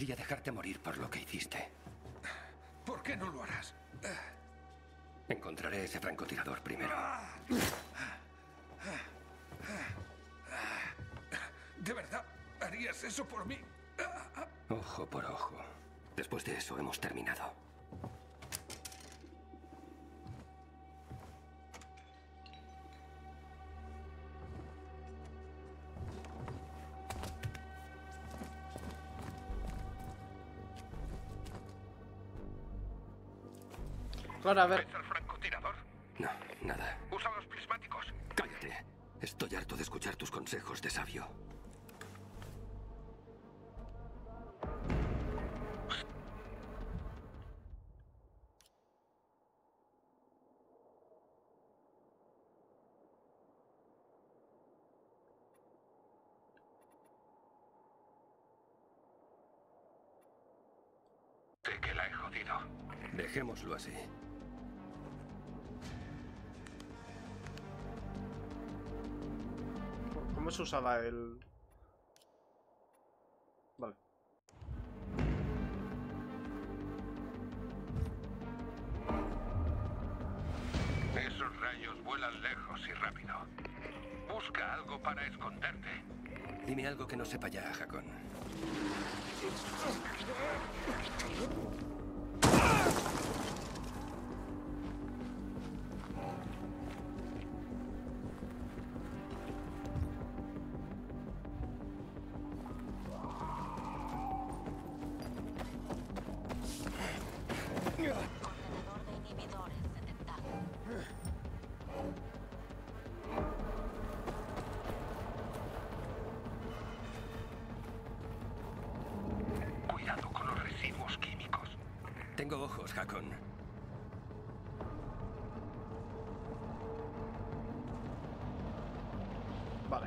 debería dejarte morir por lo que hiciste. ¿Por qué no lo harás? Encontraré ese francotirador primero. ¿De verdad harías eso por mí? Ojo por ojo. Después de eso hemos terminado. Ahora, a ver. ¿Es el francotirador? No, nada. Usa los prismáticos. Cállate. Estoy harto de escuchar tus consejos de sabio. Sé que la he jodido. Dejémoslo así. ¿Cómo se usaba el...? Vale. Esos rayos vuelan lejos y rápido. Busca algo para esconderte. Dime algo que no sepa ya, Hakon. Tengo ojos, Hakon. Vale.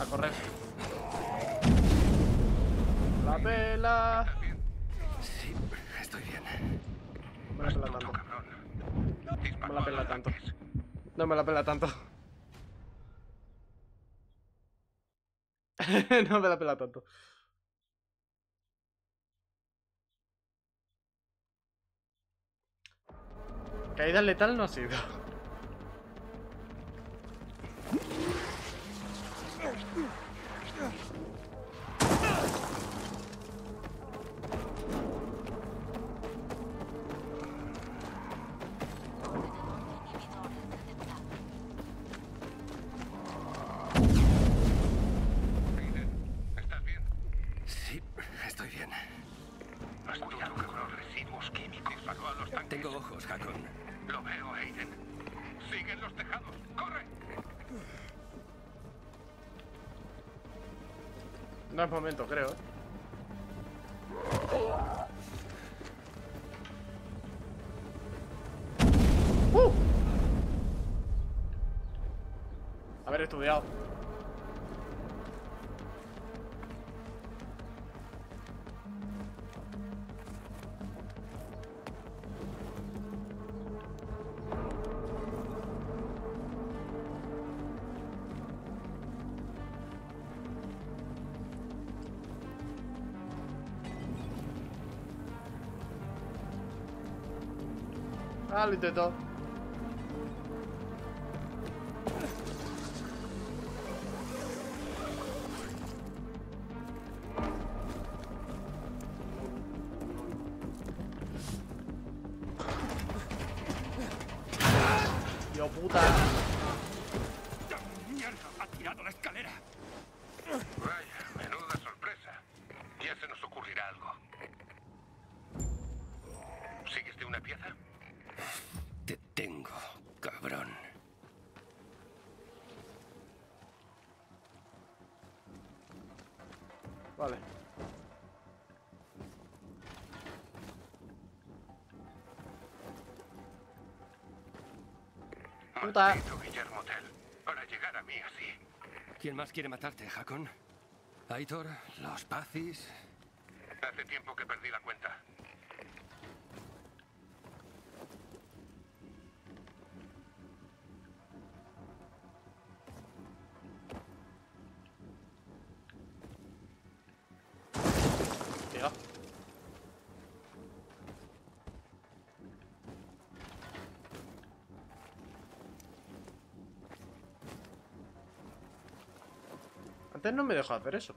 A correr. La pela. Sí, estoy bien. Me la pela tanto. Me la pela tanto. No me la pela tanto. No me la pela tanto. Caída letal no ha sido. Tengo ojos, Hakon. Lo veo, Aiden. Siguen los tejados. ¡Corre! No es momento, creo. Haber estudiado. Ah, lo intentó. Tío puta. ¡Mierda! Ha tirado la escalera. Vaya, menuda sorpresa. Ya se nos ocurrirá algo. ¿Sigues de una pieza? Te tengo, cabrón. Vale. Puta. Para llegar a mí así. ¿Quién más quiere matarte, Hakon? Aitor, los Pacis. Hace tiempo que perdí la cuenta. Antes no me dejó hacer eso.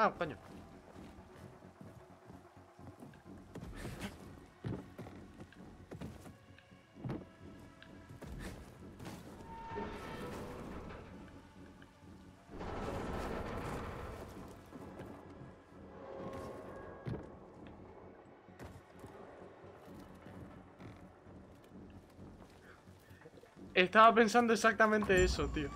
Ah, coño. Estaba pensando exactamente eso, tío.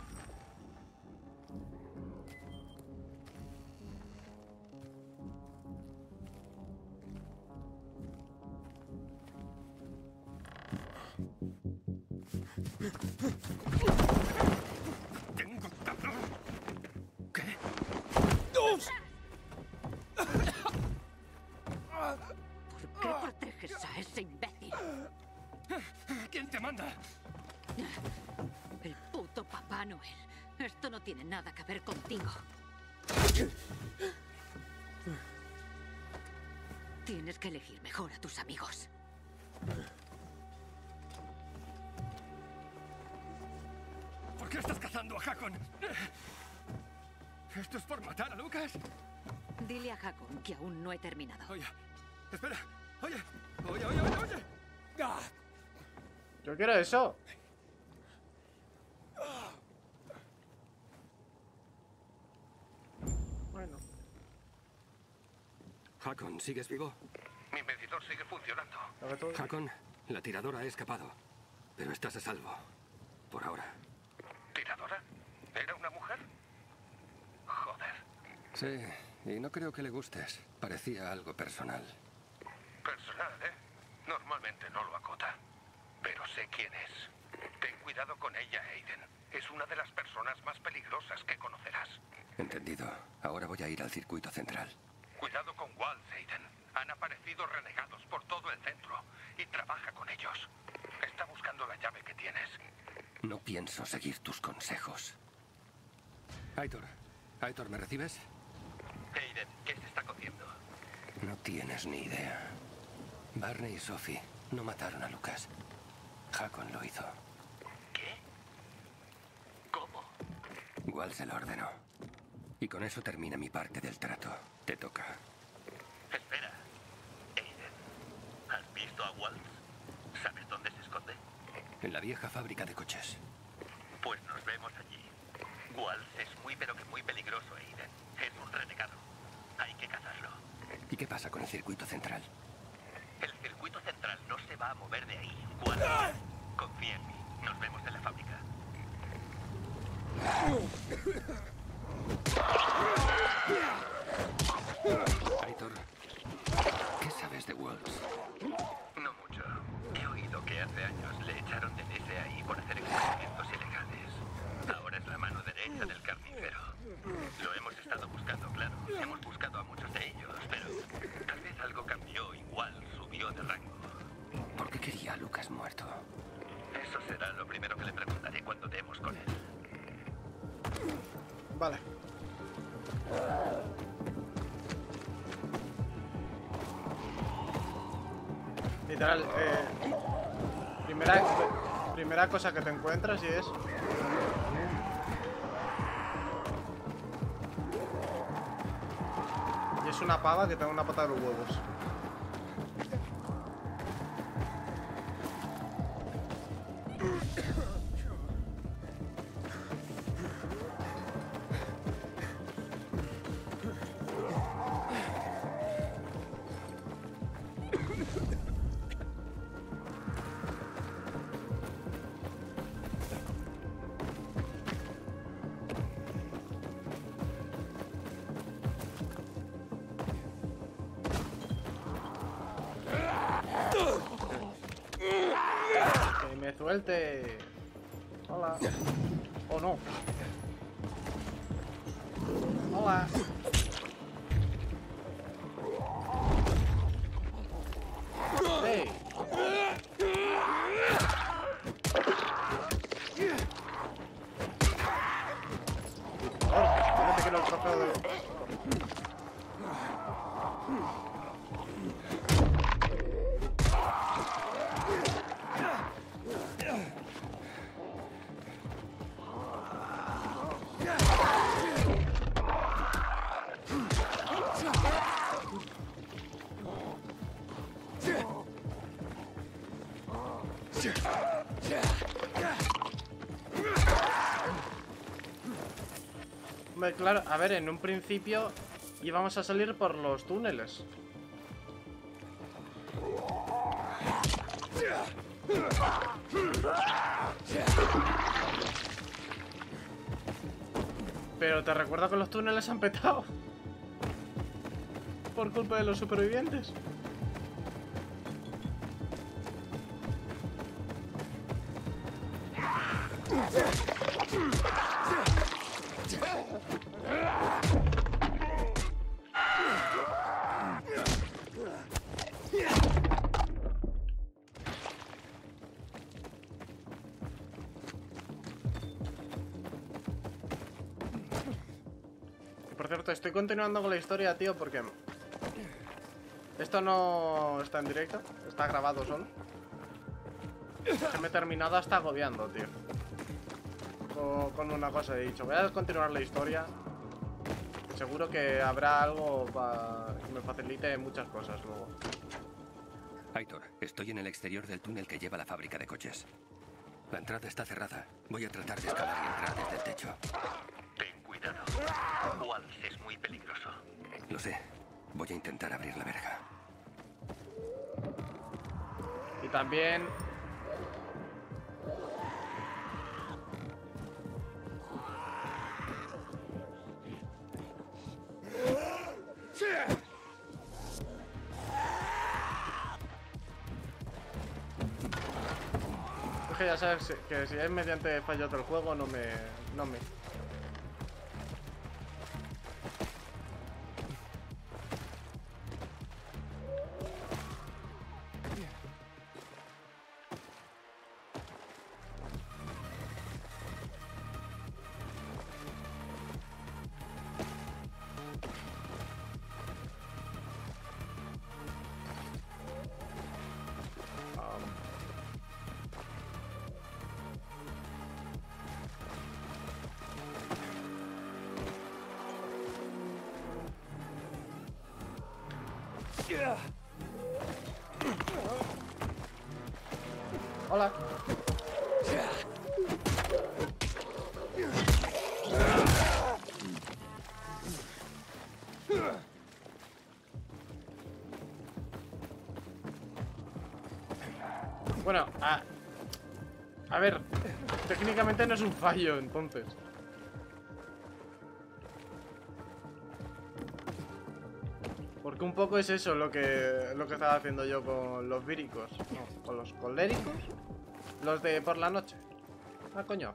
¿Esto es por matar a Lucas? Dile a Hakon que aún no he terminado. Oye, espera. Oye. ¡Ah! Yo quiero eso. Bueno. Hakon, ¿sigues vivo? Mi medidor sigue funcionando. Hakon, la tiradora ha escapado. Pero estás a salvo. Por ahora. ¿Tiradora? ¿Era una mujer? Joder. Sí, y no creo que le gustes. Parecía algo personal. Personal, ¿eh? Normalmente no lo acota. Pero sé quién es. Ten cuidado con ella, Aiden. Es una de las personas más peligrosas que conocerás. Entendido. Ahora voy a ir al circuito central. Cuidado con Waltz, Aiden. Han aparecido renegados por todo el centro. Y trabaja con ellos. Está buscando la llave que tienes. No pienso seguir tus consejos. Aitor, ¿me recibes? Aiden, ¿qué se está cociendo? No tienes ni idea. Barney y Sophie no mataron a Lucas. Hakon lo hizo. ¿Qué? ¿Cómo? Igual se lo ordenó. Y con eso termina mi parte del trato. Te toca. Espera. Aiden, ¿has visto a Waltz? ¿Sabes dónde se esconde? En la vieja fábrica de coches. Pues nos vemos allí. Waltz es muy pero que muy peligroso, Aiden. Es un renegado. Hay que cazarlo. ¿Y qué pasa con el circuito central? El circuito central no se va a mover de ahí. Waltz, confía en mí. Nos vemos en la fábrica. Aitor, ¿qué sabes de Waltz? No mucho. He oído que hace años le echaron de ahí por hacer experimentos ilegales. Ahora es la mano derecha del carnicero. Lo hemos estado buscando, claro. Hemos buscado a muchos de ellos, pero tal vez algo cambió. Igual subió de rango. ¿Por qué quería a Lucas muerto? Eso será lo primero que le preguntaré cuando demos con él. Vale. Literal, primera cosa que te encuentras y es... Y es una pava que te da una pata de los huevos. ¡Me suelte! ¡Hola! ¡Oh, no! Hola. Hey. Fíjate que no he tocado. Claro, a ver, en un principio íbamos a salir por los túneles. Pero te recuerdo que los túneles han petado por culpa de los supervivientes. Estoy continuando con la historia, tío, porque esto no está en directo, está grabado solo. Me he terminado hasta agobiando, tío, con una cosa. He dicho, voy a continuar la historia. Seguro que habrá algo que me facilite muchas cosas luego. Aitor, estoy en el exterior del túnel que lleva a la fábrica de coches. La entrada está cerrada. Voy a tratar de escalar y entrar desde el techo. Waltz es muy peligroso. Lo sé. Voy a intentar abrir la verja. Y también... Es que ya sabes que si es mediante fallos del juego no me... Hola. Bueno, a ver, técnicamente no es un fallo, entonces. Un poco es eso lo que estaba haciendo yo con los víricos, no, con los coléricos, los de por la noche. Ah, coño.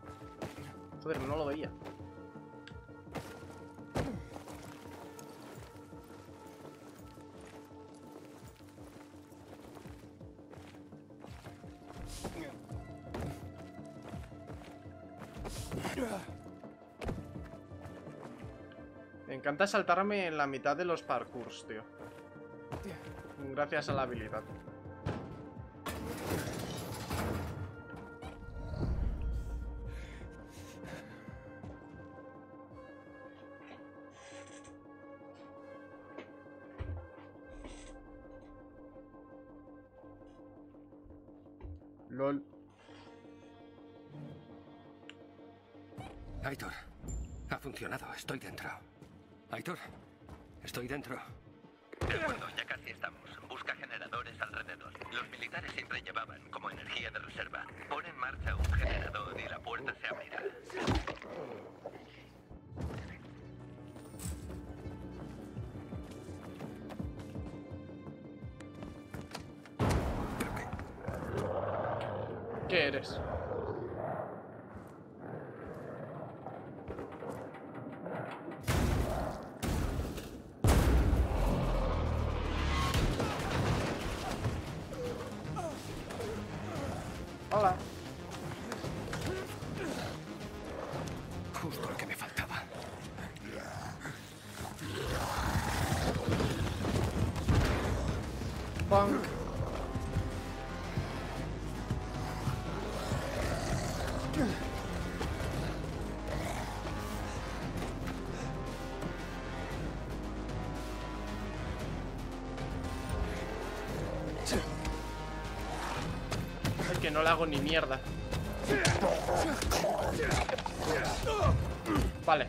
Joder, no lo veía. Me encanta saltarme en la mitad de los parkours, tío. Gracias a la habilidad. LOL. Aitor, ha funcionado, estoy dentro. Aitor, estoy dentro. De acuerdo, ya casi estamos. Busca generadores alrededor. Los militares siempre llevaban como energía de reserva. Pon en marcha un generador y la puerta se abrirá. ¿Qué eres? Hola. Justo lo que me faltaba. Punk. Es que no la hago ni mierda. Vale.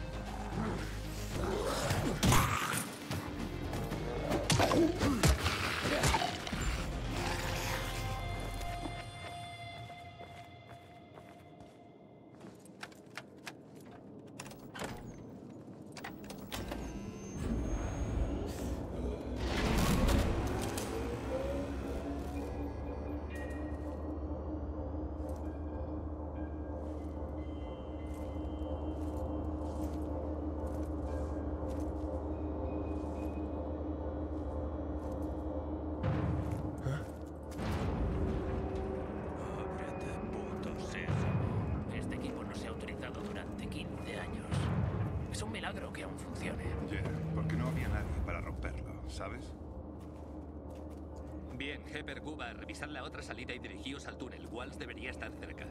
La otra salida y dirigíos al túnel. Waltz debería estar cerca.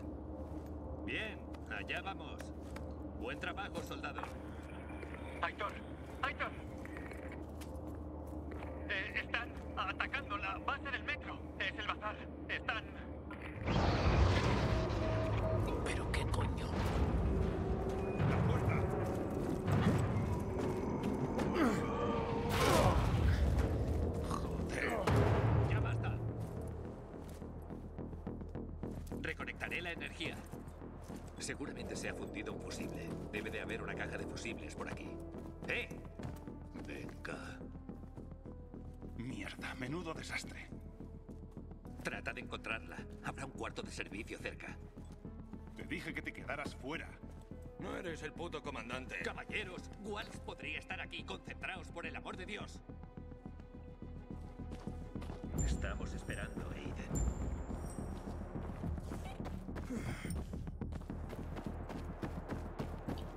Bien, allá vamos. Buen trabajo, soldado. Aitor, Aitor. Están atacando la base del metro. Es el bazar. Están... ¿Pero qué coño? La puerta. Seguramente se ha fundido un fusible. Debe de haber una caja de fusibles por aquí. ¡Eh! Venga. Mierda, menudo desastre. Trata de encontrarla. Habrá un cuarto de servicio cerca. Te dije que te quedaras fuera. No eres el puto comandante. Caballeros, Waltz podría estar aquí. Concentraos, por el amor de Dios. Estamos esperando, Aiden.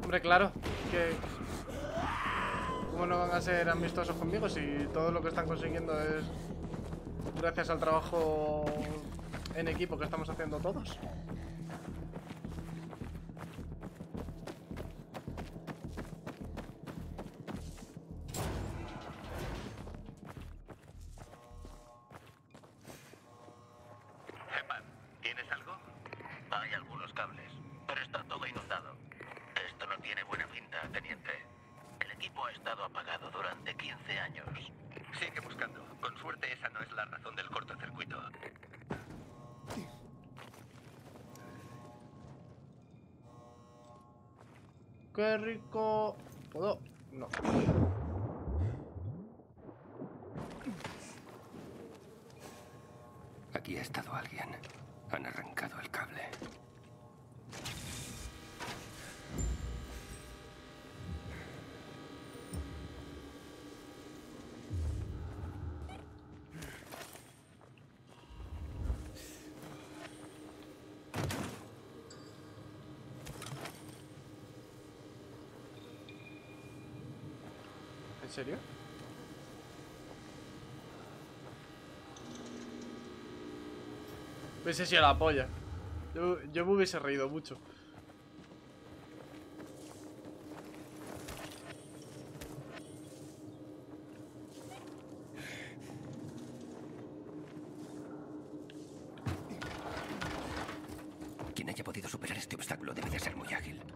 Hombre, claro, que... ¿Cómo no van a ser amistosos conmigo si todo lo que están consiguiendo es gracias al trabajo en equipo que estamos haciendo todos? Qué rico. ¿Puedo? No. Aquí ha estado alguien. Han arrancado el cable. ¿En serio? Hubiese sido la polla. Yo me hubiese reído mucho. Quien haya podido superar este obstáculo debe de ser muy ágil.